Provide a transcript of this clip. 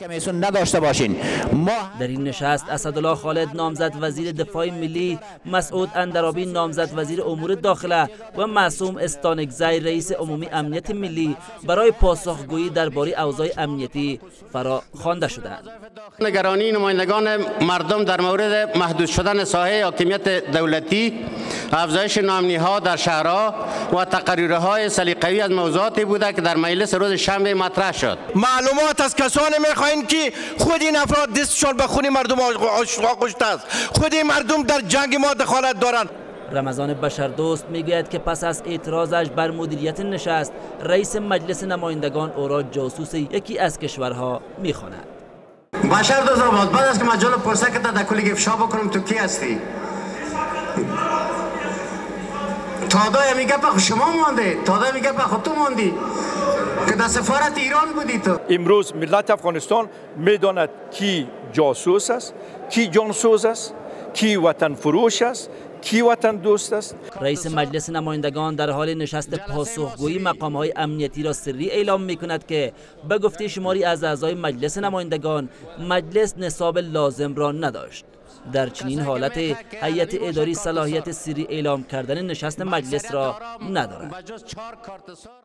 کمیسون نداشته باشین. در این نشست اسدالله خالد نامزد وزیر دفاع ملی، مسعود اندرابی نامزد وزیر امور داخله و معصوم استانکزی رئیس عمومی امنیت ملی برای پاسخگویی درباره اوضاع امنیتی فرا خوانده شدند. نگرانی نمایندگان مردم در مورد محدود شدن ساحه حاکمیت دولتی، افزایش ناامنی‌ها در شهرها و تقریرهای سلیقه‌ای از موضوعاتی بوده که در مجلس روز شنبه مطرح شد. معلومات از کسانی می‌خواهیم که خود این افراد دستشان به خون مردم آشنا است، خود این مردم در جنگ ما دخالت دارند. رمضان بشردوست میگوید که پس از اعتراضش بر مدیریت نشست، رئیس مجلس نمایندگان اورژ جاسوس یکی از کشورها میخواند. بشردوست آباد، بعد از که من جلو پرسه که در کلی افشا بکنم تو کی هستی؟ تادای میگه پا شما مانده، تادای میگه پا خود تو ماندی که در سفارت ایران بودی تو. امروز ملت افغانستان میداند کی جاسوس است، کی جانسوز است، کی وطن فروش است، کی وطن دوست است. رئیس مجلس نمایندگان در حال نشست پاسخگویی مقام‌های امنیتی را سری اعلام می‌کند که به گفته شماری از اعضای مجلس نمایندگان مجلس نصاب لازم را نداشت. در چنین حالت هیئت اداری صلاحیت سری اعلام کردن نشست مجلس را ندارد.